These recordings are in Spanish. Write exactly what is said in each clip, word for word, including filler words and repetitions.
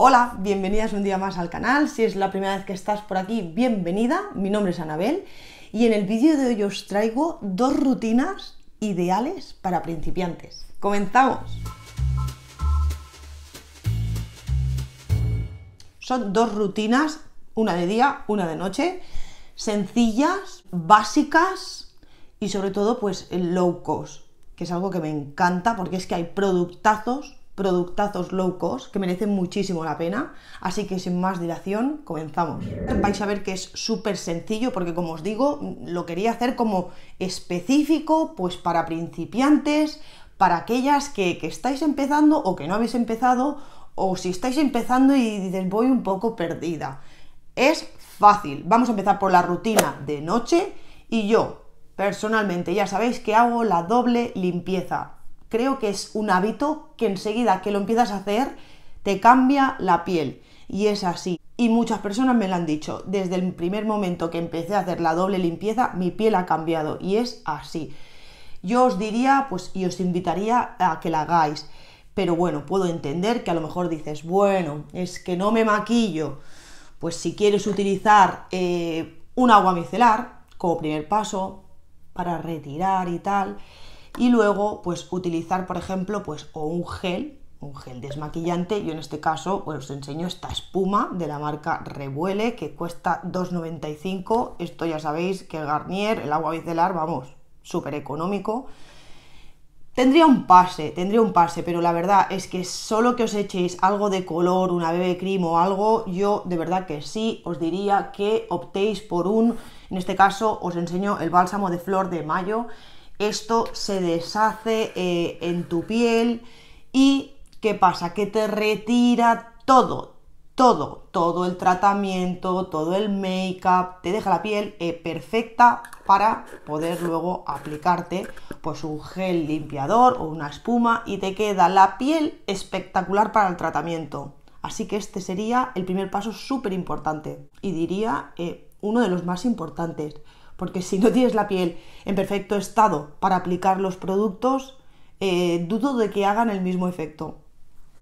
Hola, bienvenidas un día más al canal. Si es la primera vez que estás por aquí, bienvenida. Mi nombre es Anabel y en el vídeo de hoy os traigo dos rutinas ideales para principiantes. ¡Comenzamos! Son dos rutinas, una de día, una de noche, sencillas, básicas y sobre todo pues low cost, que es algo que me encanta porque es que hay productazos productazos low cost que merecen muchísimo la pena, así que sin más dilación comenzamos. Vais a ver que es súper sencillo porque, como os digo, lo quería hacer como específico pues para principiantes, para aquellas que, que estáis empezando o que no habéis empezado, o si estáis empezando y dices voy un poco perdida. Es fácil, vamos a empezar por la rutina de noche y yo personalmente ya sabéis que hago la doble limpieza. Creo que es un hábito que enseguida que lo empiezas a hacer te cambia la piel, y es así, y muchas personas me lo han dicho. Desde el primer momento que empecé a hacer la doble limpieza mi piel ha cambiado, y es así. Yo os diría pues y os invitaría a que la hagáis, pero bueno, puedo entender que a lo mejor dices bueno, es que no me maquillo. Pues si quieres utilizar eh, un agua micelar como primer paso para retirar y tal, y luego pues utilizar por ejemplo pues o un gel, un gel desmaquillante. Yo en este caso pues os enseño esta espuma de la marca Revuele que cuesta dos noventa y cinco, esto ya sabéis que el Garnier, el agua micelar, vamos, súper económico. Tendría un pase, tendría un pase, pero la verdad es que solo que os echéis algo de color, una B B Cream o algo, yo de verdad que sí os diría que optéis por un, en este caso os enseño el bálsamo de flor de mayo. Esto se deshace eh, en tu piel y ¿qué pasa? Que te retira todo, todo, todo el tratamiento, todo el make-up, te deja la piel eh, perfecta para poder luego aplicarte pues un gel limpiador o una espuma y te queda la piel espectacular para el tratamiento. Así que este sería el primer paso súper importante y diría eh, uno de los más importantes. Porque si no tienes la piel en perfecto estado para aplicar los productos, eh, dudo de que hagan el mismo efecto.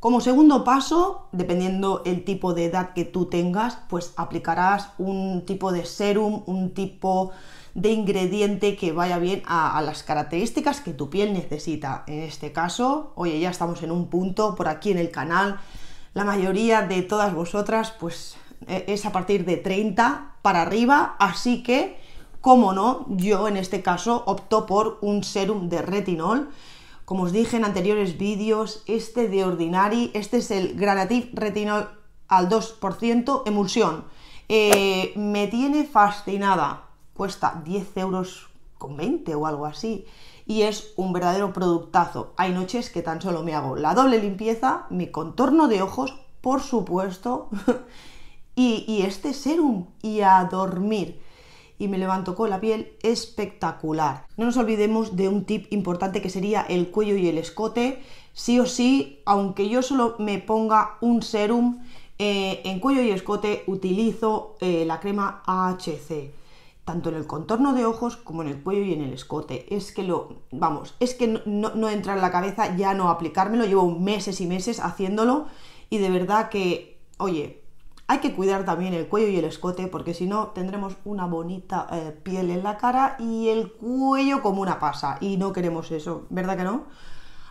Como segundo paso, dependiendo el tipo de edad que tú tengas, pues aplicarás un tipo de serum, un tipo de ingrediente que vaya bien a, a las características que tu piel necesita. En este caso, oye, ya estamos en un punto por aquí en el canal, la mayoría de todas vosotras pues eh, es a partir de treinta para arriba, así que como no, yo en este caso opto por un serum de retinol. Como os dije en anteriores vídeos, este de Ordinary, este es el Granactive Retinol al dos por ciento emulsión. Eh, me tiene fascinada, cuesta diez euros con veinte o algo así, y es un verdadero productazo. Hay noches que tan solo me hago la doble limpieza, mi contorno de ojos, por supuesto, y, y este serum, y a dormir. Y me levanto con la piel espectacular. No nos olvidemos de un tip importante que sería el cuello y el escote. Sí o sí, aunque yo solo me ponga un serum, eh, en cuello y escote utilizo eh, la crema A H C, tanto en el contorno de ojos como en el cuello y en el escote. Es que lo, vamos, es que no, no, no entra en la cabeza ya no aplicármelo. Llevo meses y meses haciéndolo y de verdad que, oye, hay que cuidar también el cuello y el escote porque si no tendremos una bonita eh, piel en la cara y el cuello como una pasa y no queremos eso, ¿verdad que no?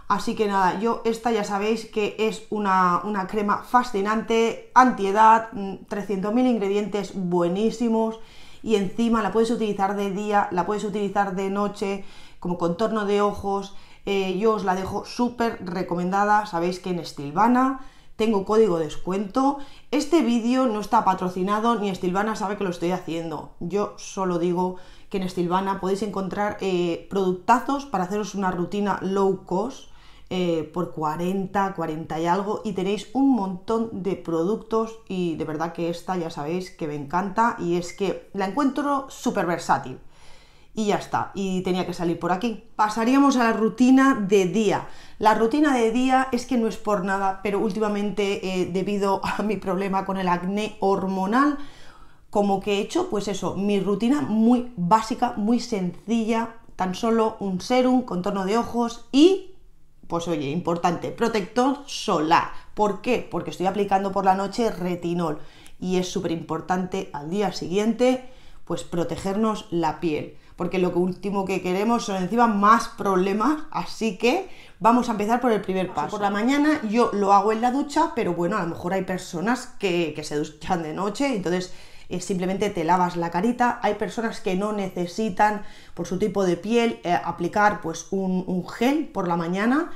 Así que nada, yo esta ya sabéis que es una, una crema fascinante, antiedad, trescientos mil ingredientes buenísimos y encima la puedes utilizar de día, la puedes utilizar de noche como contorno de ojos. Eh, yo os la dejo súper recomendada, sabéis que en Stylevana tengo código de descuento. Este vídeo no está patrocinado ni Stylevana sabe que lo estoy haciendo. Yo solo digo que en Stylevana podéis encontrar eh, productazos para haceros una rutina low cost eh, por cuarenta, cuarenta y algo, y tenéis un montón de productos y de verdad que esta ya sabéis que me encanta y es que la encuentro súper versátil. Y ya está, y tenía que salir por aquí. Pasaríamos a la rutina de día. La rutina de día es que no es por nada, pero últimamente eh, debido a mi problema con el acné hormonal, como que he hecho, pues eso, mi rutina muy básica, muy sencilla, tan solo un serum, contorno de ojos y, pues oye, importante, protector solar. ¿Por qué? Porque estoy aplicando por la noche retinol y es súper importante al día siguiente pues protegernos la piel, porque lo último que queremos son encima más problemas, así que vamos a empezar por el primer paso. Por la mañana yo lo hago en la ducha, pero bueno, a lo mejor hay personas que, que se duchan de noche, entonces eh, simplemente te lavas la carita. Hay personas que no necesitan, por su tipo de piel, eh, aplicar pues un, un gel por la mañana.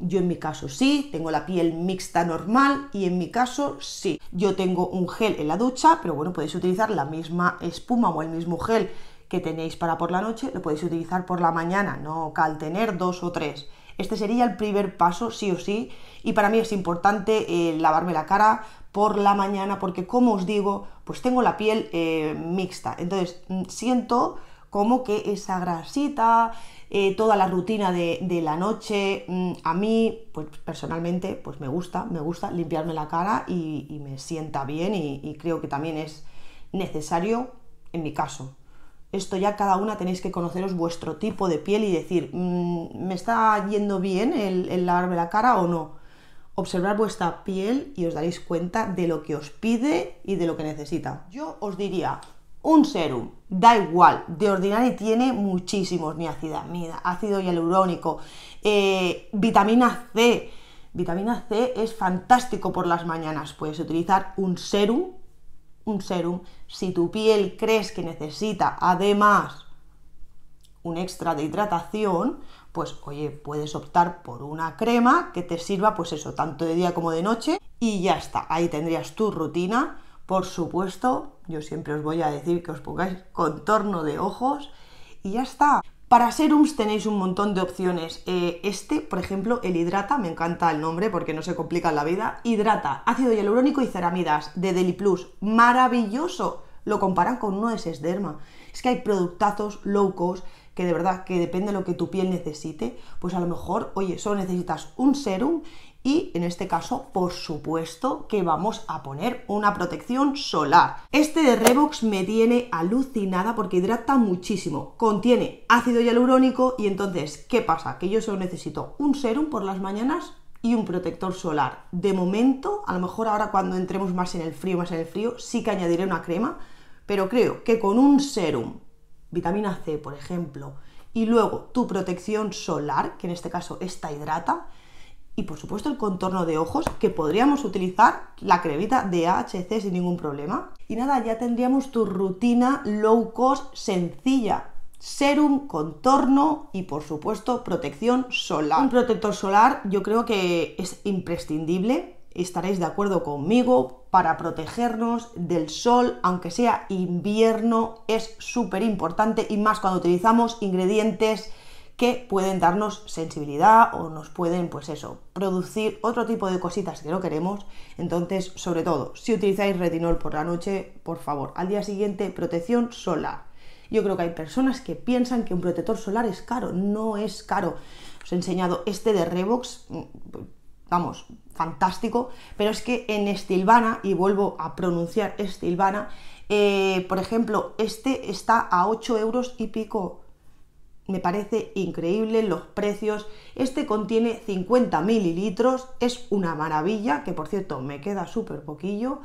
Yo en mi caso sí, tengo la piel mixta normal y en mi caso sí. Yo tengo un gel en la ducha, pero bueno, podéis utilizar la misma espuma o el mismo gel que tenéis para por la noche, lo podéis utilizar por la mañana, no cal tener dos o tres. Este sería el primer paso, sí o sí, y para mí es importante eh, lavarme la cara por la mañana porque, como os digo, pues tengo la piel eh, mixta, entonces siento como que esa grasita, eh, toda la rutina de, de la noche, mmm, a mí, pues personalmente, pues me gusta, me gusta limpiarme la cara y, y me sienta bien y, y creo que también es necesario en mi caso. Esto ya cada una tenéis que conoceros vuestro tipo de piel y decir, mmm, ¿me está yendo bien el, el lavarme la cara o no? Observar vuestra piel y os daréis cuenta de lo que os pide y de lo que necesita. Yo os diría... un serum, da igual, de Ordinary tiene muchísimos, niacinamida, ácido hialurónico, eh, vitamina C. Vitamina C es fantástico por las mañanas. Puedes utilizar un serum, un serum. Si tu piel crees que necesita además un extra de hidratación, pues oye, puedes optar por una crema que te sirva, pues eso, tanto de día como de noche y ya está. Ahí tendrías tu rutina. Por supuesto, yo siempre os voy a decir que os pongáis contorno de ojos y ya está. Para serums tenéis un montón de opciones. Eh, este, por ejemplo, el Hidrata, me encanta el nombre porque no se complica la vida. Hidrata, ácido hialurónico y ceramidas de Deli Plus, maravilloso. Lo comparan con uno de Sesderma. Es que hay productazos low cost que de verdad, que depende de lo que tu piel necesite, pues a lo mejor, oye, solo necesitas un serum. Y en este caso, por supuesto, que vamos a poner una protección solar. Este de Revox me tiene alucinada porque hidrata muchísimo. Contiene ácido hialurónico y entonces, ¿qué pasa? Que yo solo necesito un serum por las mañanas y un protector solar. De momento, a lo mejor ahora cuando entremos más en el frío, más en el frío, sí que añadiré una crema, pero creo que con un serum, vitamina C, por ejemplo, y luego tu protección solar, que en este caso esta hidrata, y por supuesto el contorno de ojos, que podríamos utilizar la cremita de A H C sin ningún problema. Y nada, ya tendríamos tu rutina low cost sencilla. Serum, contorno y por supuesto protección solar. Un protector solar yo creo que es imprescindible, estaréis de acuerdo conmigo, para protegernos del sol, aunque sea invierno, es súper importante y más cuando utilizamos ingredientes que pueden darnos sensibilidad o nos pueden, pues eso, producir otro tipo de cositas que no queremos. Entonces, sobre todo, si utilizáis retinol por la noche, por favor, al día siguiente, protección solar. Yo creo que hay personas que piensan que un protector solar es caro. No es caro. Os he enseñado este de Revox, vamos, fantástico, pero es que en Stylevana, y vuelvo a pronunciar Stylevana, eh, por ejemplo, este está a ocho euros y pico. Me parece increíble los precios. Este contiene cincuenta mililitros, es una maravilla, que por cierto me queda súper poquillo.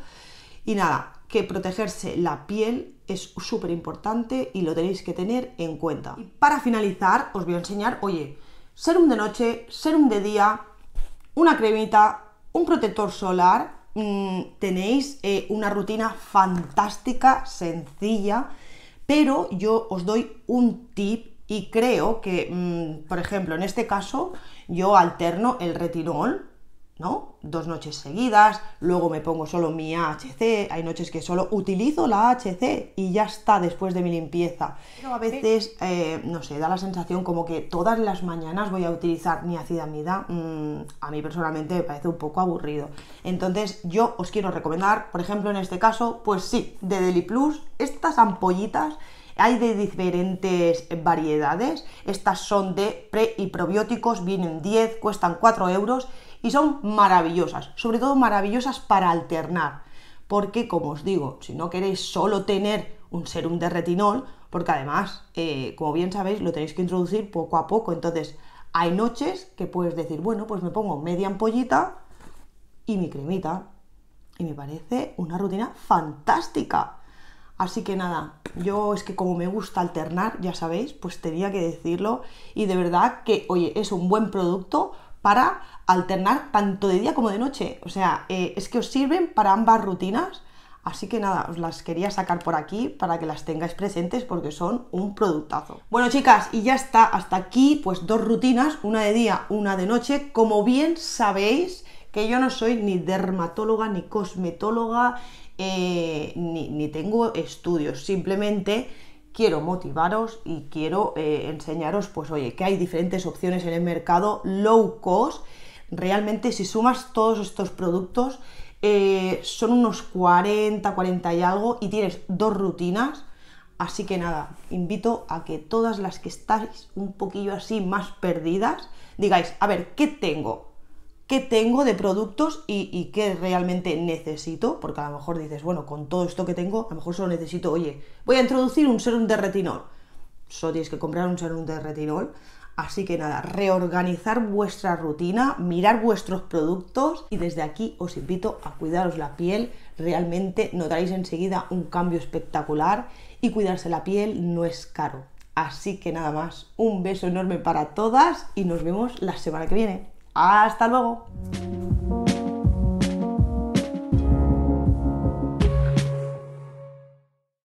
Y nada, que protegerse la piel es súper importante y lo tenéis que tener en cuenta. Y para finalizar os voy a enseñar, oye, serum de noche, serum de día, una cremita, un protector solar. Mmm, tenéis eh, una rutina fantástica, sencilla, pero yo os doy un tip. Y creo que, mmm, por ejemplo, en este caso, yo alterno el retinol, ¿no? Dos noches seguidas, luego me pongo solo mi A H C, hay noches que solo utilizo la A H C y ya está después de mi limpieza. Pero a veces, eh, no sé, da la sensación como que todas las mañanas voy a utilizar niacinamida. Mmm, a mí personalmente me parece un poco aburrido. Entonces yo os quiero recomendar, por ejemplo, en este caso, pues sí, de Deli Plus, estas ampollitas. Hay de diferentes variedades, estas son de pre y probióticos, vienen diez, cuestan cuatro euros y son maravillosas, sobre todo maravillosas para alternar, porque como os digo, si no queréis solo tener un serum de retinol, porque además, eh, como bien sabéis, lo tenéis que introducir poco a poco, entonces hay noches que puedes decir, bueno, pues me pongo media ampollita y mi cremita. Y me parece una rutina fantástica. Así que nada, yo es que como me gusta alternar, ya sabéis, pues tenía que decirlo. Y de verdad que, oye, es un buen producto para alternar tanto de día como de noche. O sea, eh, es que os sirven para ambas rutinas. Así que nada, os las quería sacar por aquí para que las tengáis presentes porque son un productazo. Bueno, chicas, y ya está. Hasta aquí, pues dos rutinas, una de día, una de noche. Como bien sabéis, que yo no soy ni dermatóloga, ni cosmetóloga, eh, ni, ni tengo estudios, simplemente quiero motivaros y quiero eh, enseñaros, pues oye, que hay diferentes opciones en el mercado, low cost. Realmente si sumas todos estos productos, eh, son unos cuarenta, cuarenta y algo, y tienes dos rutinas. Así que nada, invito a que todas las que estáis un poquillo así más perdidas, digáis, a ver, ¿qué tengo? ¿Qué tengo de productos y, y qué realmente necesito? Porque a lo mejor dices, bueno, con todo esto que tengo, a lo mejor solo necesito, oye, voy a introducir un serum de retinol. Solo tienes que comprar un serum de retinol. Así que nada, reorganizar vuestra rutina, mirar vuestros productos, y desde aquí os invito a cuidaros la piel. Realmente notaréis enseguida un cambio espectacular, y cuidarse la piel no es caro. Así que nada más, un beso enorme para todas y nos vemos la semana que viene. ¡Hasta luego!